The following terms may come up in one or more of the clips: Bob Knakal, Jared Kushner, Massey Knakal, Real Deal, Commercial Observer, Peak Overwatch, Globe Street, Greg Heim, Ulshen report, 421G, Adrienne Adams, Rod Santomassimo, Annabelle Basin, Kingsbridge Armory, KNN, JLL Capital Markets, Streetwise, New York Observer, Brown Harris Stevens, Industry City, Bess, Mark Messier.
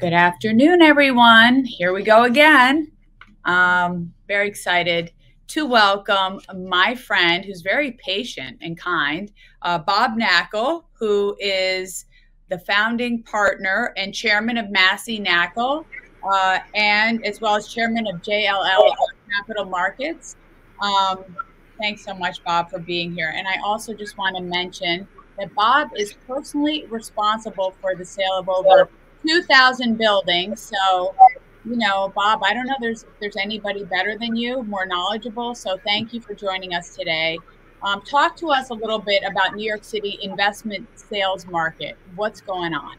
Good afternoon, everyone. Here we go again. Very excited to welcome my friend, who's very patient and kind, Bob Knakal, who is the founding partner and chairman of Massey Knakal, and as well as chairman of JLL Capital Markets. Thanks so much, Bob, for being here. And I also just want to mention that Bob is personally responsible for the sale of over 2,000 buildings. So, you know, Bob, I don't know if there's anybody better than you, more knowledgeable. So thank you for joining us today. Talk to us a little bit about New York City investment sales market. What's going on?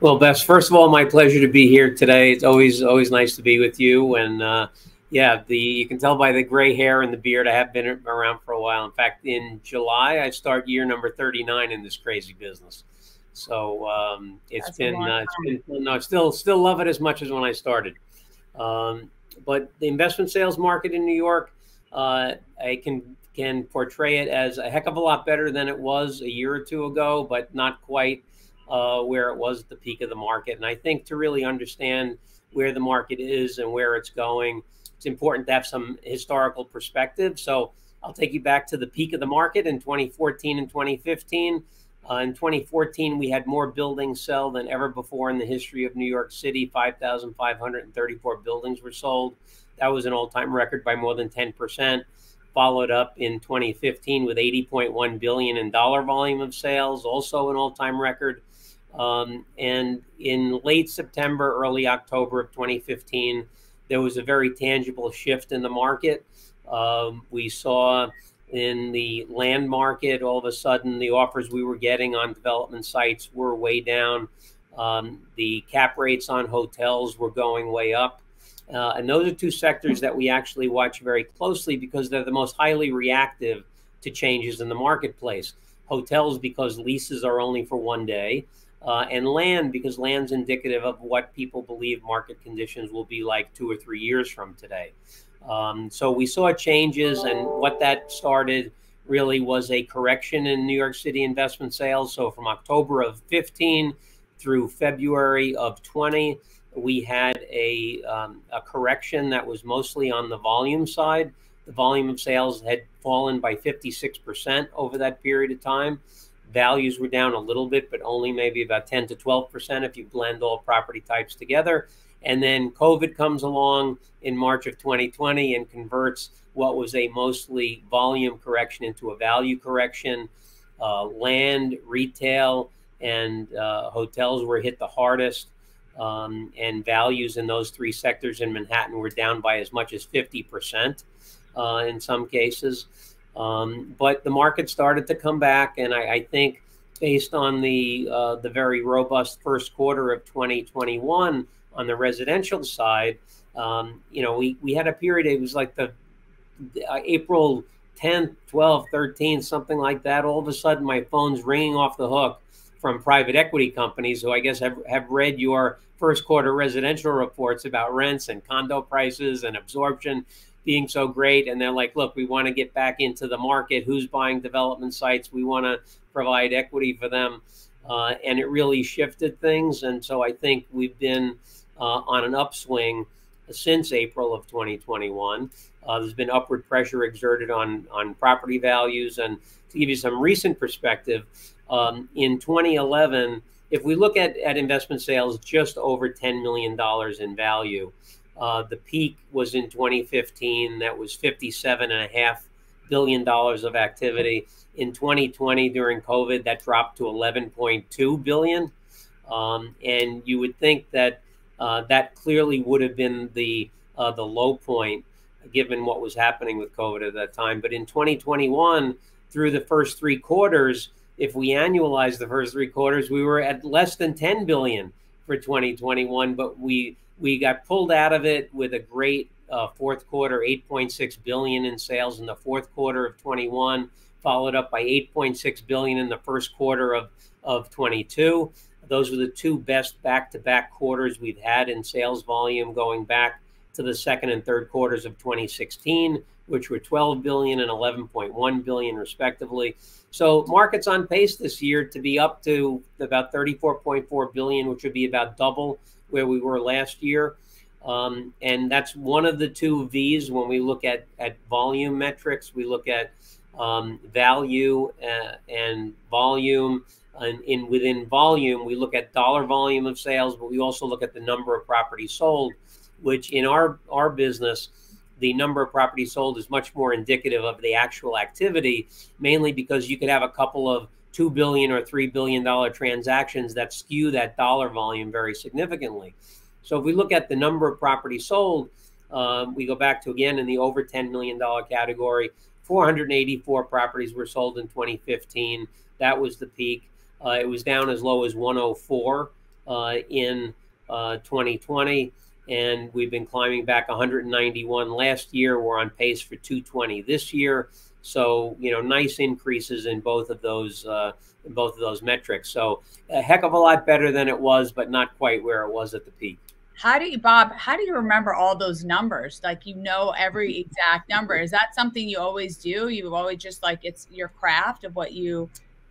Well, Bess, first of all, my pleasure to be here today. It's always nice to be with you. And yeah, you can tell by the gray hair and the beard, I have been around for a while. In fact, in July, I start year number 39 in this crazy business. So it's still love it as much as when I started. But the investment sales market in New York, I can portray it as a heck of a lot better than it was a year or two ago, but not quite where it was at the peak of the market. And I think to really understand where the market is and where it's going, it's important to have some historical perspective. So I'll take you back to the peak of the market in 2014 and 2015. In 2014, we had more buildings sell than ever before in the history of New York City. 5,534 buildings were sold. That was an all-time record by more than 10%. Followed up in 2015 with $80.1 billion in dollar volume of sales, also an all-time record. And in late September, early October of 2015, there was a very tangible shift in the market. We saw in the land market, all of a sudden, the offers we were getting on development sites were way down. The cap rates on hotels were going way up. And those are two sectors that we actually watch very closely because they're the most highly reactive to changes in the marketplace. Hotels, because leases are only for one day, and land, because land's indicative of what people believe market conditions will be like 2 or 3 years from today. So we saw changes, and what that started really was a correction in New York City investment sales. So from October of 15 through February of 20, we had a correction that was mostly on the volume side. The volume of sales had fallen by 56% over that period of time. Values were down a little bit, but only maybe about 10 to 12% if you blend all property types together. And then COVID comes along in March of 2020 and converts what was a mostly volume correction into a value correction. Land, retail, and hotels were hit the hardest. And values in those three sectors in Manhattan were down by as much as 50% in some cases. But the market started to come back. And I think based on the very robust first quarter of 2021, on the residential side, you know, we had a period, it was like the April 10th, 12th, 13th, something like that. All of a sudden, my phone's ringing off the hook from private equity companies who I guess have read your first quarter residential reports about rents and condo prices and absorption being so great. And they're like, look, we want to get back into the market. Who's buying development sites? We want to provide equity for them. And it really shifted things. And so I think we've been on an upswing since April of 2021. There's been upward pressure exerted on property values. And to give you some recent perspective, in 2011, if we look at investment sales, just over $10 million in value. The peak was in 2015. That was $57.5 billion of activity. In 2020, during COVID, that dropped to $11.2 billion. And you would think that that clearly would have been the low point, given what was happening with COVID at that time. But in 2021, through the first three quarters, if we annualize the first three quarters, we were at less than $10 billion for 2021. But we got pulled out of it with a great fourth quarter, $8.6 billion in sales in the fourth quarter of 21, followed up by $8.6 billion in the first quarter of 22. Those were the two best back-to-back quarters we've had in sales volume going back to the second and third quarters of 2016, which were $12 billion and $11.1 billion respectively. So markets on pace this year to be up to about $34.4 billion, which would be about double where we were last year. And that's one of the two V's when we look at volume metrics. We look at value and volume, and within volume, we look at dollar volume of sales, but we also look at the number of properties sold, which in our business, the number of properties sold is much more indicative of the actual activity, mainly because you could have a couple of $2 billion or $3 billion transactions that skew that dollar volume very significantly. So if we look at the number of properties sold, we go back to, again, in the over $10 million category, 484 properties were sold in 2015. That was the peak. It was down as low as 104 in 2020. And we've been climbing back 191 last year. We're on pace for 220 this year. So, you know, nice increases in both of those metrics. So a heck of a lot better than it was, but not quite where it was at the peak. How do you, Bob, how do you remember all those numbers? Like, you know, every exact number. Is that something you always do? You've always just, like, it's your craft of what you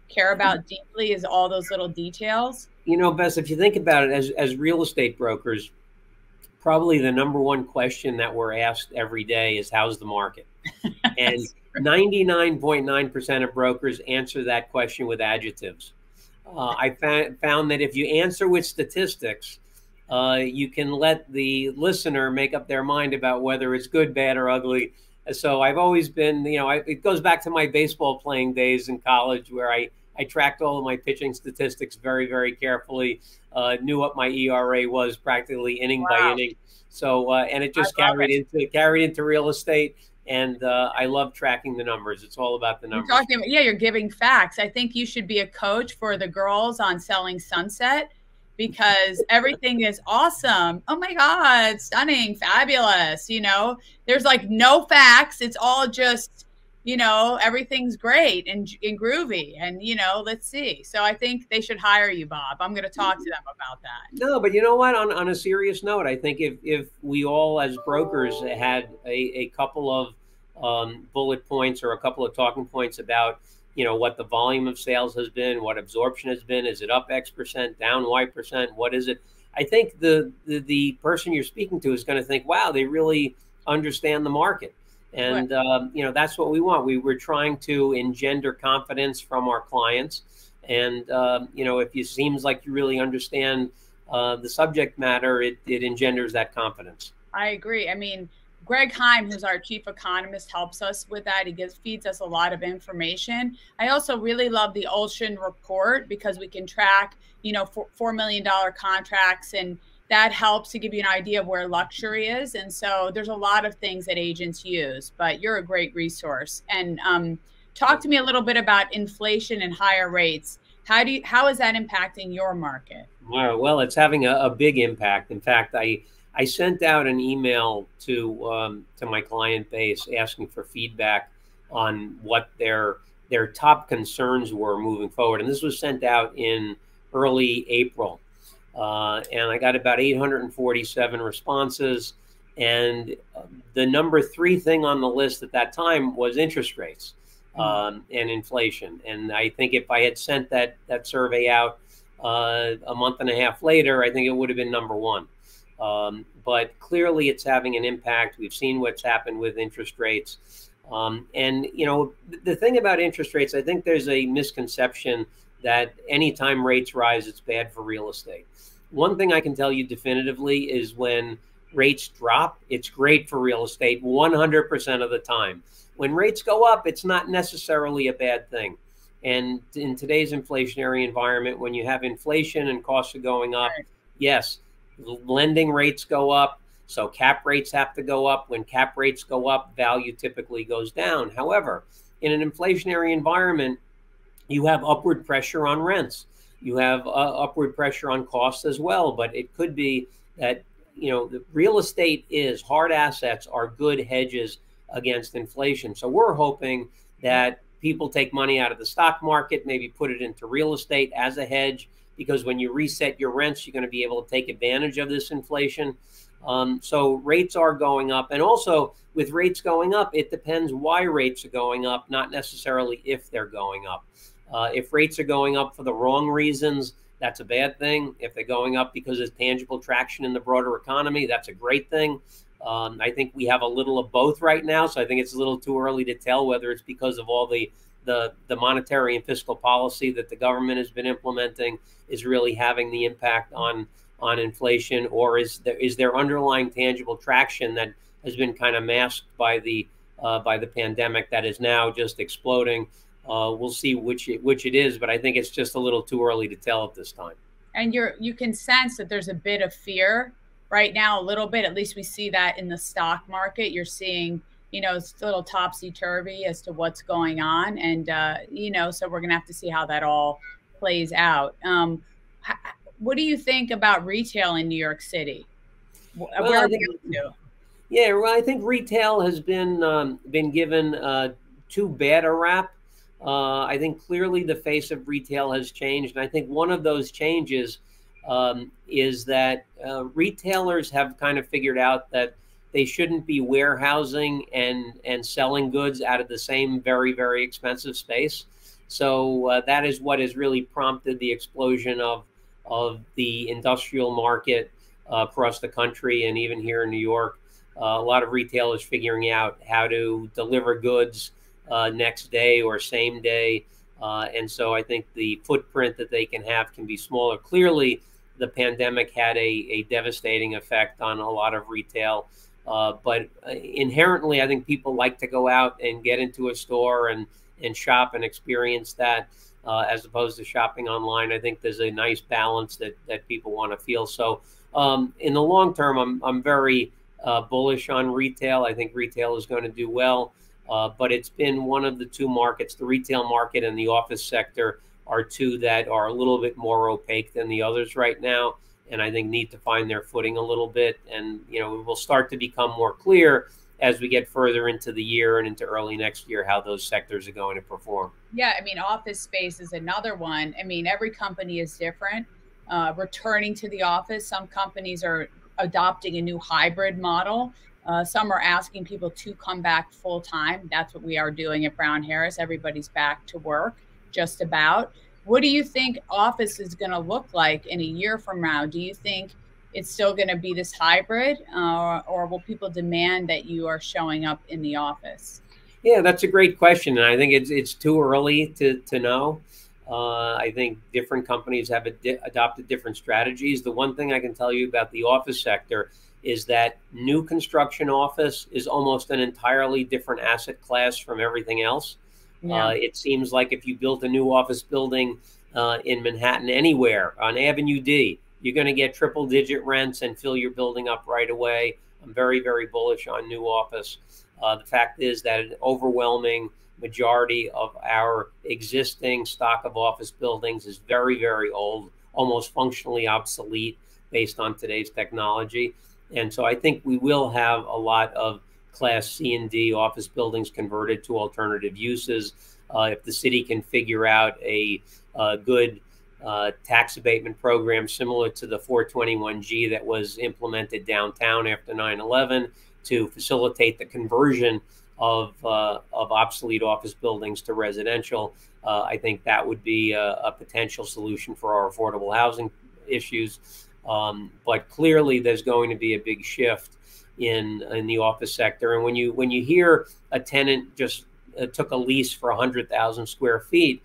care about deeply is all those little details? You know, Bess, if you think about it, as real estate brokers, probably the number one question that we're asked every day is, how's the market? And 99.9% of brokers answer that question with adjectives. I found that if you answer with statistics, you can let the listener make up their mind about whether it's good, bad, or ugly. So I've always been, you know, it goes back to my baseball playing days in college, where I tracked all of my pitching statistics very, very carefully, knew what my ERA was practically inning by inning. So, and it just carried into real estate. And I love tracking the numbers. It's all about the numbers. You're talking about, yeah, you're giving facts. I think you should be a coach for the girls on Selling Sunset, because everything is awesome. Oh my God, stunning, fabulous. You know, there's like no facts. It's all just, you know, everything's great and groovy and, you know, let's see. So I think they should hire you, Bob. I'm going to talk to them about that. No, but you know what, on a serious note, I think if we all as brokers had a couple of bullet points or a couple of talking points about, you know, what the volume of sales has been, what absorption has been, is it up X%, down Y%, what is it? I think the person you're speaking to is going to think, wow, they really understand the market. And, you know, that's what we want. We're trying to engender confidence from our clients. And, you know, if it seems like you really understand the subject matter, it engenders that confidence. I agree. I mean, Greg Heim, who's our chief economist, helps us with that. He feeds us a lot of information. I also really love the Ulshen report, because we can track, you know, $4 million contracts, and that helps to give you an idea of where luxury is. And so there's a lot of things that agents use, but you're a great resource. And talk to me a little bit about inflation and higher rates. How is that impacting your market? Well, it's having a big impact. In fact, I sent out an email to my client base asking for feedback on what their top concerns were moving forward. And this was sent out in early April. And I got about 847 responses. And the number three thing on the list at that time was interest rates and inflation. And I think if I had sent that survey out a month and a half later, I think it would have been number one. But clearly it's having an impact. We've seen what's happened with interest rates. And, you know, the thing about interest rates, I think there's a misconception that anytime rates rise, it's bad for real estate. One thing I can tell you definitively is when rates drop, it's great for real estate 100% of the time. When rates go up, it's not necessarily a bad thing. And in today's inflationary environment, when you have inflation and costs are going up, yes, lending rates go up. So cap rates have to go up. When cap rates go up, value typically goes down. However, in an inflationary environment, you have upward pressure on rents. You have upward pressure on costs as well. But it could be that, you know, the real estate is hard assets are good hedges against inflation. So we're hoping that people take money out of the stock market, maybe put it into real estate as a hedge, because when you reset your rents, you're going to be able to take advantage of this inflation. So rates are going up. And also with rates going up, it depends why rates are going up, not necessarily if they're going up. If rates are going up for the wrong reasons, that's a bad thing. If they're going up because there's tangible traction in the broader economy, that's a great thing. I think we have a little of both right now. So I think it's a little too early to tell whether it's because of all the monetary and fiscal policy that the government has been implementing is really having the impact on inflation, or is there underlying tangible traction that has been kind of masked by the pandemic that is now just exploding. We'll see which it is, but I think it's just a little too early to tell at this time. And you can sense that there's a bit of fear right now, a little bit. At least we see that in the stock market. You're seeing, you know, it's a little topsy-turvy as to what's going on. And, you know, so we're going to have to see how that all plays out. What do you think about retail in New York City? Where are we going to? Yeah, well, I think retail has been given too bad a rap. I think clearly the face of retail has changed. And I think one of those changes is that retailers have kind of figured out that they shouldn't be warehousing and selling goods out of the same very, very expensive space. So that is what has really prompted the explosion of the industrial market across the country and even here in New York. A lot of retailers figuring out how to deliver goods next day or same day. And so I think the footprint that they can have can be smaller. Clearly, the pandemic had a devastating effect on a lot of retail. But inherently, I think people like to go out and get into a store and shop and experience that as opposed to shopping online. I think there's a nice balance that people want to feel. So in the long term, I'm very bullish on retail. I think retail is going to do well, but it's been one of the two markets. The retail market and the office sector are two that are a little bit more opaque than the others right now, and I think need to find their footing a little bit. And, you know, it will start to become more clear as we get further into the year and into early next year how those sectors are going to perform. Yeah, I mean, office space is another one. I mean, every company is different. Returning to the office, some companies are adopting a new hybrid model. Some are asking people to come back full time. That's what we are doing at Brown Harris. Everybody's back to work, just about. What do you think office is going to look like in a year from now? Do you think it's still going to be this hybrid, or will people demand that you are showing up in the office? Yeah, that's a great question. And I think it's too early to know. I think different companies have adopted different strategies. The one thing I can tell you about the office sector is that new construction office is almost an entirely different asset class from everything else. Yeah. It seems like if you built a new office building in Manhattan anywhere on Avenue D, you're going to get triple digit rents and fill your building up right away. I'm very, very bullish on new office. The fact is that an overwhelming majority of our existing stock of office buildings is very, very old, almost functionally obsolete based on today's technology. And so I think we will have a lot of Class C and D office buildings converted to alternative uses. If the city can figure out a good tax abatement program similar to the 421G that was implemented downtown after 9/11 to facilitate the conversion of obsolete office buildings to residential, I think that would be a potential solution for our affordable housing issues. But clearly, there's going to be a big shift in the office sector. And when you hear a tenant just took a lease for 100,000 square feet,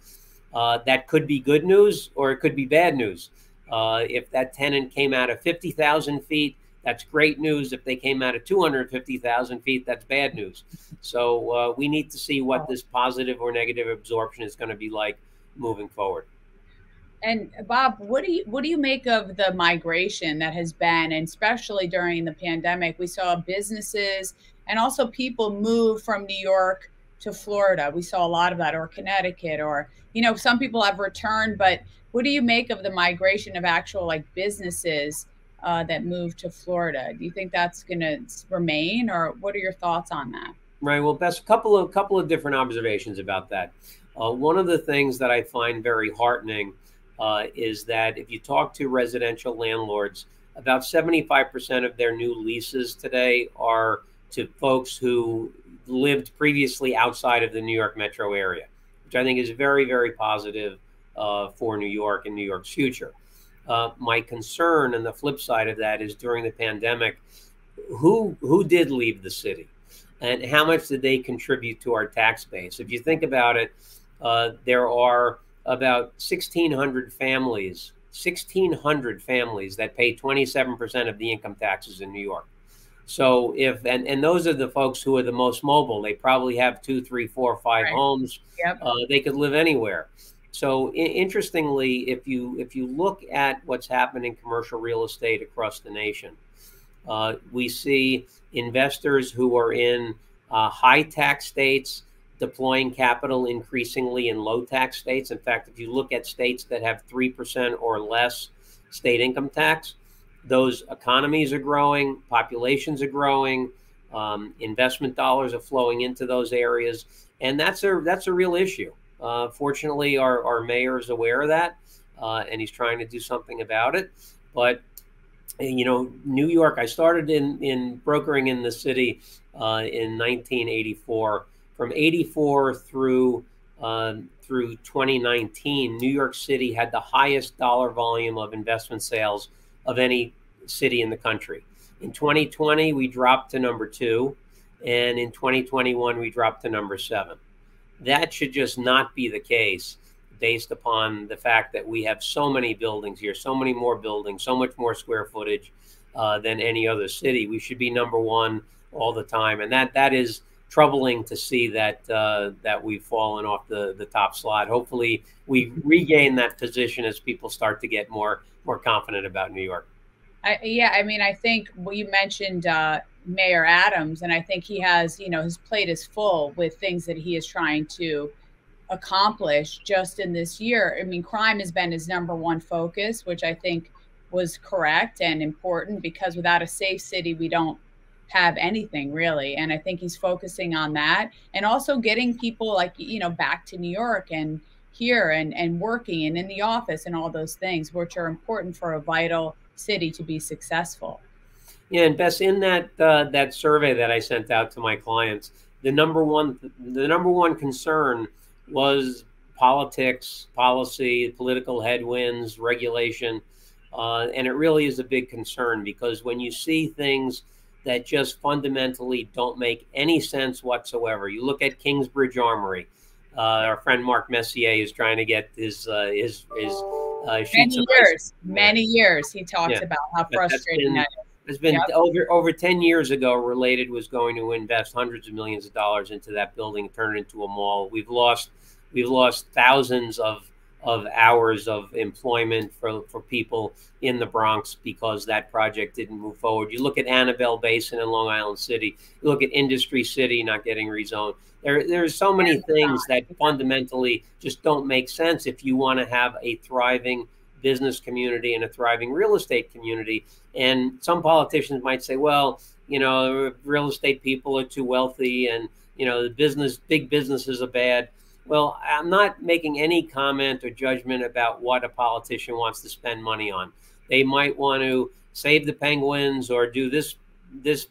that could be good news or it could be bad news. If that tenant came out of 50,000 feet, that's great news. If they came out of 250,000 feet, that's bad news. So we need to see what this positive or negative absorption is going to be like moving forward. And Bob, what do you make of the migration that has been, and especially during the pandemic, we saw businesses and also people move from New York to Florida. We saw a lot of that, or Connecticut, or, you know, some people have returned. But what do you make of the migration of actual, like, businesses that moved to Florida? Do you think that's going to remain, or what are your thoughts on that? Right. Well, Bess, a couple of different observations about that. One of the things that I find very heartening is that if you talk to residential landlords, about 75% of their new leases today are to folks who lived previously outside of the New York metro area, which I think is very, very positive for New York and New York's future. My concern, and the flip side of that, is during the pandemic, who did leave the city, and how much did they contribute to our tax base? If you think about it, there are about 1,600 families that pay 27% of the income taxes in New York. So if, and those are the folks who are the most mobile. They probably have 2, 3, 4, 5 right. homes. Yep. They could live anywhere. So interestingly, if you look at what's happened in commercial real estate across the nation, we see investors who are in high tax states deploying capital increasingly in low tax states. In fact, if you look at states that have 3% or less state income tax, those economies are growing, populations are growing, investment dollars are flowing into those areas. And that's a real issue. Fortunately, our mayor is aware of that, and he's trying to do something about it. But, you know, New York, I started in brokering in the city in 1984. From 84 through 2019, New York City had the highest dollar volume of investment sales of any city in the country. In 2020, we dropped to number 2, and in 2021, we dropped to number 7. That should just not be the case, based upon the fact that we have so many buildings here, so many more buildings, so much more square footage than any other city. We should be number 1 all the time, and that is troubling to see that that we've fallen off the top slot. Hopefully we regain that position as people start to get more confident about New York. Yeah, I mean, I think you mentioned Mayor Adams, and I think he has, you know, his plate is full with things that he is trying to accomplish just in this year. I mean, crime has been his number 1 focus, which I think was correct and important, because without a safe city, we don't have anything really. And I think he's focusing on that, and also getting people, like, you know, back to New York and here and working and in the office and all those things, which are important for a vital city to be successful. Yeah, and Bess, in that survey that I sent out to my clients, the number one concern was politics, policy, political headwinds, regulation. And it really is a big concern, because when you see things that just fundamentally don't make any sense whatsoever. You look at Kingsbridge Armory. Our friend Mark Messier is trying to get his many years he talks about how frustrating that is. It's been over 10 years ago. Related was going to invest hundreds of millions of dollars into that building, turn it into a mall. We've lost thousands of hours of employment for people in the Bronx because that project didn't move forward. You look at Annabelle Basin in Long Island City, you look at Industry City not getting rezoned. There's so many things that fundamentally just don't make sense if you want to have a thriving business community and a thriving real estate community. And some politicians might say, well, you know, real estate people are too wealthy, and, you know, the big businesses are bad. Well, I'm not making any comment or judgment about what a politician wants to spend money on. They might want to save the penguins, or do this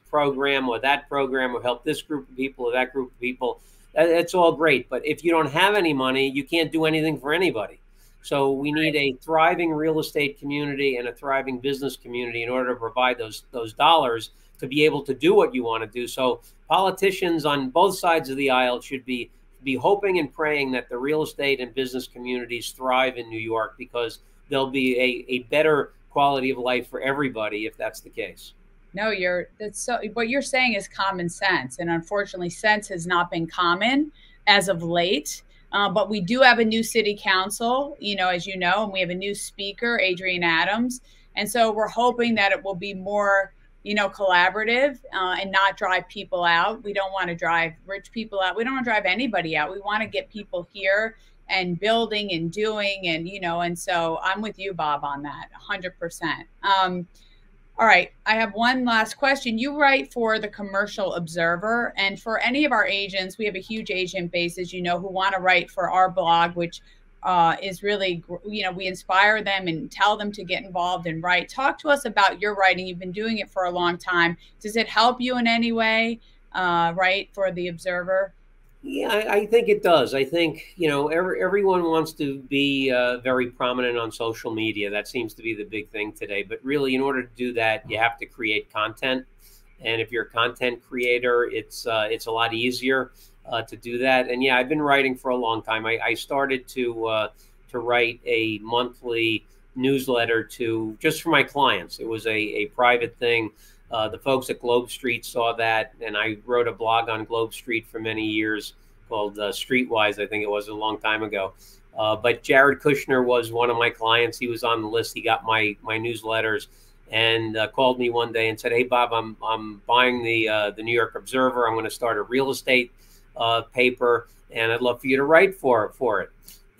program or that program, or help this group of people or that group of people. That's all great. But if you don't have any money, you can't do anything for anybody. So we need a thriving real estate community and a thriving business community in order to provide those dollars to be able to do what you want to do. So politicians on both sides of the aisle should be hoping and praying that the real estate and business communities thrive in New York, because there'll be a better quality of life for everybody if that's the case. No, what you're saying is common sense. And unfortunately, sense has not been common as of late. But we do have a new city council, you know, as you know, and we have a new speaker, Adrienne Adams. And so we're hoping that it will be more, you know, collaborative and not drive people out. We don't want to drive rich people out. We don't want to drive anybody out. We want to get people here and building and doing, and, you know, and so I'm with you, Bob, on that 100%. All right. I have one last question. You write for the Commercial Observer, and for any of our agents, we have a huge agent base, as you know, who want to write for our blog, which is really, you know, we inspire them and tell them to get involved and write. Talk to us about your writing. You've been doing it for a long time. Does it help you in any way, right, for the Observer? Yeah, I think it does. I think, you know, everyone wants to be very prominent on social media. That seems to be the big thing today. But really, in order to do that, you have to create content. And if you're a content creator, it's a lot easier to do that. And yeah, I've been writing for a long time. I started to write a monthly newsletter just for my clients. It was a private thing. The folks at Globe Street saw that, and I wrote a blog on Globe Street for many years called Streetwise, I think it was, a long time ago. But Jared Kushner was one of my clients. He was on the list. He got my newsletters and called me one day and said, "Hey, Bob, I'm buying the New York Observer. I'm going to start a real estate paper, and I'd love for you to write for it."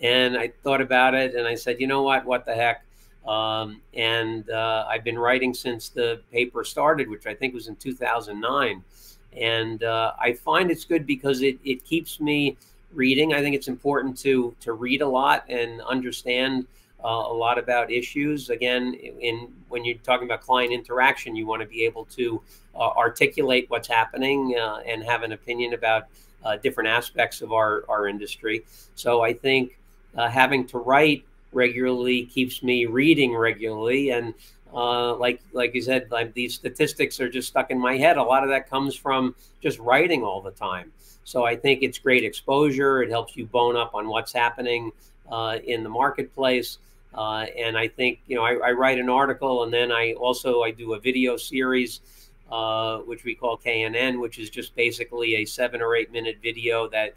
And I thought about it, and I said, "You know what the heck?" I've been writing since the paper started, which I think was in 2009. And I find it's good because it keeps me reading. I think it's important to read a lot and understand a lot about issues. Again, when you're talking about client interaction, you want to be able to articulate what's happening and have an opinion about different aspects of our industry. So I think having to write regularly keeps me reading regularly, and like you said, like, these statistics are just stuck in my head. A lot of that comes from just writing all the time. So I think it's great exposure. It helps you bone up on what's happening in the marketplace, and I think, you know, I write an article, and then I do a video series which we call KNN, which is just basically a 7 or 8 minute video that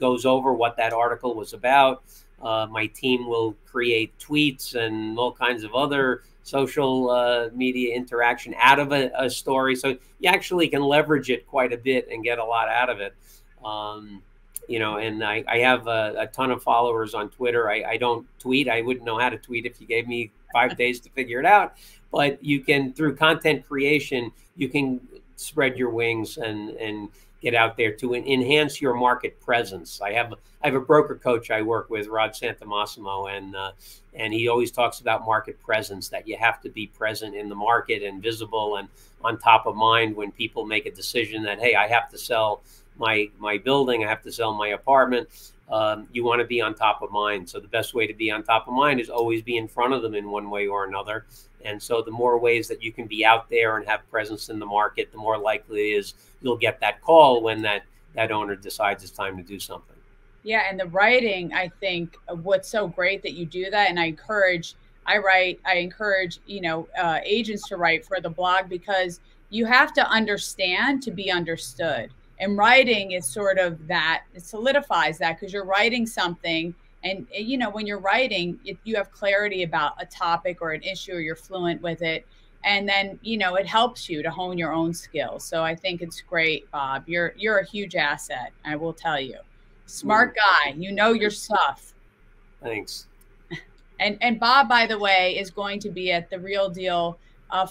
goes over what that article was about. My team will create tweets and all kinds of other social media interaction out of a story. So you actually can leverage it quite a bit and get a lot out of it. You know, and I have a ton of followers on Twitter. I don't tweet. I wouldn't know how to tweet if you gave me 5 days to figure it out. But you can, through content creation, you can spread your wings and get out there to enhance your market presence. I have a broker coach I work with, Rod Santomassimo, and he always talks about market presence, that you have to be present in the market and visible and on top of mind when people make a decision that, hey, I have to sell my building, I have to sell my apartment. You want to be on top of mind. So the best way to be on top of mind is always be in front of them in one way or another. And so the more ways that you can be out there and have presence in the market, the more likely it is you'll get that call when that owner decides it's time to do something. Yeah. And the writing, I think what's so great that you do that. And I encourage, you know, agents to write for the blog, because you have to understand to be understood. And writing is sort of that, it solidifies that, because you're writing something. And, you know, when you're writing, if you have clarity about a topic or an issue, or you're fluent with it, and then, you know, it helps you to hone your own skills. So I think it's great, Bob. You're a huge asset, I will tell you. Smart guy. You know your stuff. Thanks. And Bob, by the way, is going to be at the Real Deal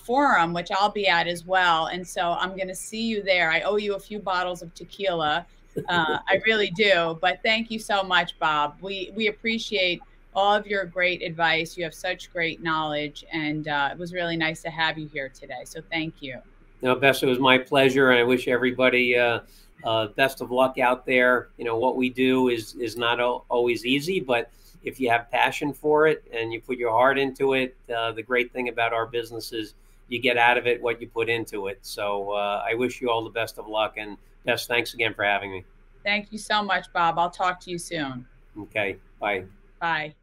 forum, which I'll be at as well. And so I'm going to see you there. I owe you a few bottles of tequila. I really do. But thank you so much, Bob. We appreciate all of your great advice. You have such great knowledge, and it was really nice to have you here today. So thank you. No, Bess, it was my pleasure. And I wish everybody best of luck out there. You know, what we do is not always easy, but if you have passion for it and you put your heart into it, the great thing about our business is you get out of it what you put into it. So I wish you all the best of luck, and Bess, thanks again for having me. Thank you so much, Bob. I'll talk to you soon. Okay. Bye. Bye.